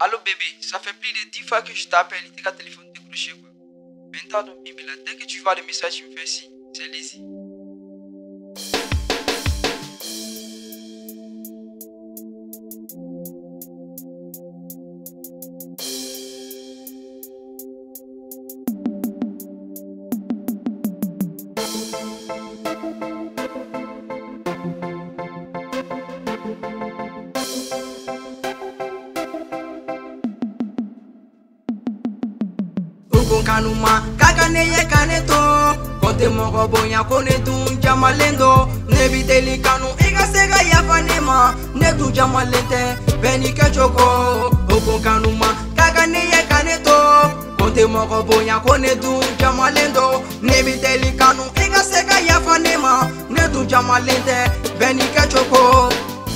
Allô bébé, ça fait plus de 10 fois que je t'appelle, il t'a téléphoné décroché quoi. Maintenant, bébé, là, dès que tu vois le message, tu me fais signe. C'est lazy. Kanuma kagane ye kaneto kote mogo bonya konetun jamalendo nebiteli kanu igasega yafanema netu jamalete benike choko oko kanuma kagane ye kaneto kote mogo bonya konetun jamalendo nebiteli kanu igasega yafanema netu jamalete benike choko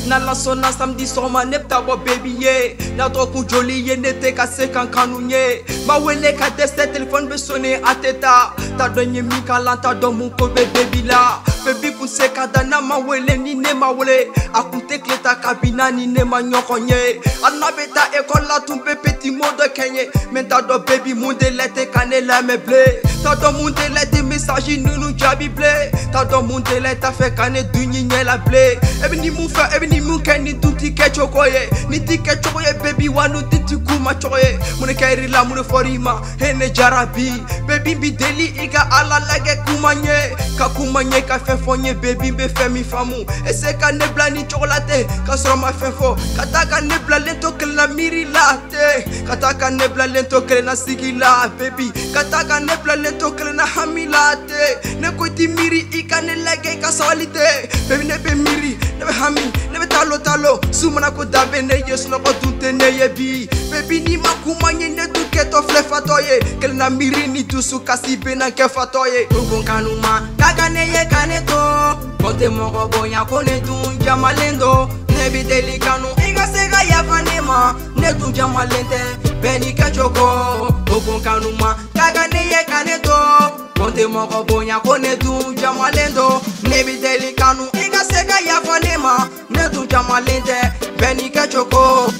na la sona samedi soma nepta wa baby ye na to ku joli ye nete ka se kan kanunye ma wele ka teste telephone be sonner a teta ta donye mi kalanta do mu ko be baby la baby ku se ka dana ma wele ni ne ma wele akute kleta kabina ni ne ma nyokonye alla beta ekola tun be petit mode kenye men ta do baby monde lete kanela me blé ta do monde lete message nunu jabi blé ta do monde lete fe kané dunyinye la blé e bi ni mu fa e bi ni mu kani tuti kechokoye ni tikechokoye baby wanu titi kuma chokoye mune kairi la mune forima hene jarabi baby bi deli iga ala lage kumanye ka kumanye ka fe fonye baby be fe mi famu e se ka ne blani chocolate ka soro ma fe fo kataka ne blale to ke la miri latte kataka ne blale to ke na sigila baby kataka ne blale to ke na hamilate ne koti miri iga ne lage ka solite baby ne be miri ne be hami nebe talo talo sumana ko dabe ne yesu na ko tunte ne yebi baby ni makuma nye ne duke to flefa toye kel na miri ni dusu kasi bena kefa toye ugon kanuma kagane ye kaneto kote moko bonya kone tunja malendo nebi deli kanu iga sega ya fanema ne tunja malente beni kachoko ugon kanuma kagane ye kaneto kote moko bonya kone tunja malendo nebi deli kanu iga sega ya fanema ne tunja malente beni kachoko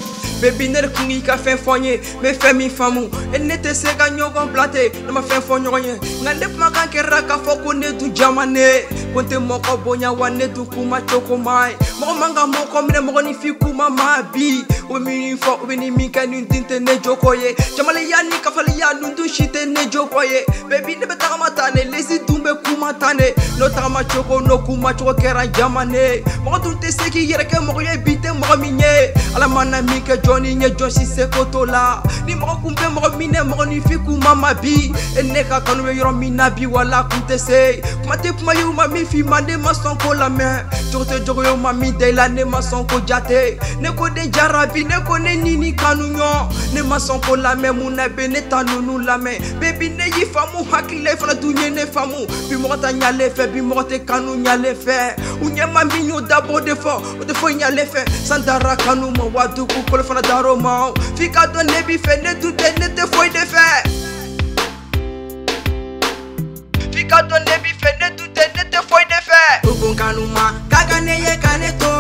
baby ne kuni ka fin foyer me fait mi famu elle n'était se gagnon complété ne m'a fait foyer rien ngande maka kera ka foko ne du jamane konte moko bonya wane du kuma choko mai mo manga moko mine mo ni fiku mama bi o mi fo o ni mi kanu tinte ne jokoye jamale yani ka fali ya ndu shite ne jokoye baby ne beta mata ne lesi dumbe kuma tane no tama choko no kuma choko kera jamane mo tunte se ki yere ke mo ye bite mo minye ala manami ke Johnny nye Joshi se koto la ni moko kumbe moko mine moko ni fiku mama bi ene ka kanu me yoro mina bi wala kunte se kuma te kuma yo mami fi mande ma sonko la main jote jogo yo mami de la ne ma sonko jate ne ko de jarabi ne ko ne nini kanunyo ne ma sonko la main muna bene tanunu la main baby ne yi famu hakile fana dunye ne famu bi moko ta nyale fe bi moko te kanu nyale fe unye mami yo dabo de fo nyale fe sandara kanu mo wadu ku fana daro ma fika don ne bi fe ne tout ne te foi de fer fika don ne bi fe ne tout ne te foi de fer ugon kanuma kagane ye kaneto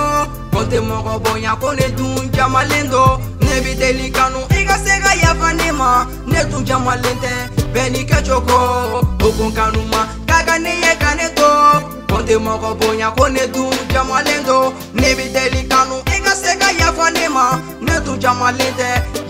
konte moko bonya kone dunja malendo ne bi deli kanu igasega ya vanema ne dunja malente beni kachoko ugon kanuma kagane ye kaneto konte moko bonya kone dunja malendo ne bi deli kanu igasega ya vanema ne tu jamalete